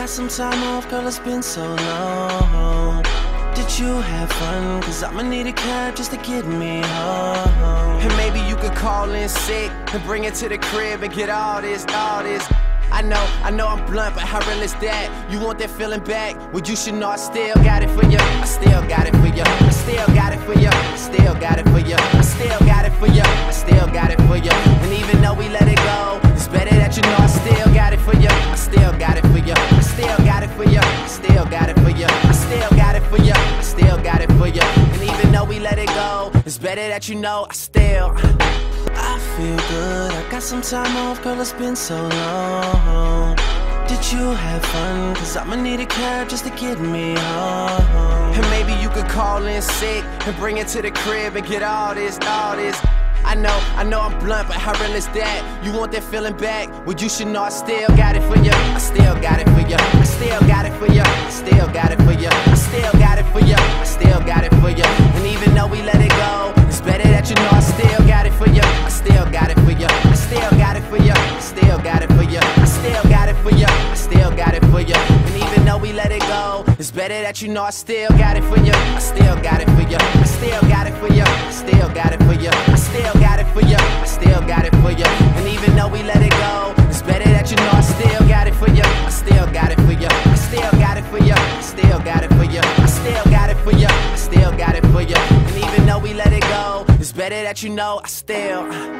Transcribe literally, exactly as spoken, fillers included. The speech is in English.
Got some time off, girl, it's been so long. Did you have fun? Cause I'ma need a cab just to get me home. And maybe you could call in sick and bring it to the crib and get all this, all this. I know, I know I'm blunt, but how real is that? You want that feeling back? Well, you should know I still got it for you. I still got it for you. I still got it for you. I still got it for you. I still got it for you. I still got it for you. And even though we let it go, it's better that you know I still got it for you. I still got it for you. I still got it for you. I still got it for you. I still got it for you. I still got it for you. And even though we let it go, it's better that you know I still. I feel good, I got some time off, girl, it's been so long. Did you have fun? Cause I'ma need a cab just to get me home. And maybe you could call in sick and bring it to the crib and get all this, all this. I know, I know I'm blunt, but how real is that? You want that feeling back? Well, you should know I still got it for you. I still got it for you. I still got it for you. I still got it for you. I still got it for you. I still got it for you. And even though we let it go, it's better that you know I still got it for you. I still got it for you. I still got it for you. I still got it for you. I still got it for you. I still got it for you. And even though we let it go, it's better that you know I still got it for you. I still got it for you. I still got it for you. I still got it for you. I still got it for you. I still got it for you. And even though we let it go, it's better that you know I still got it for you. I still got it for you. I still got it for you. I still got it for you. I still got it for you. I still got it for you. And even though we let it go, it's better that you know I still.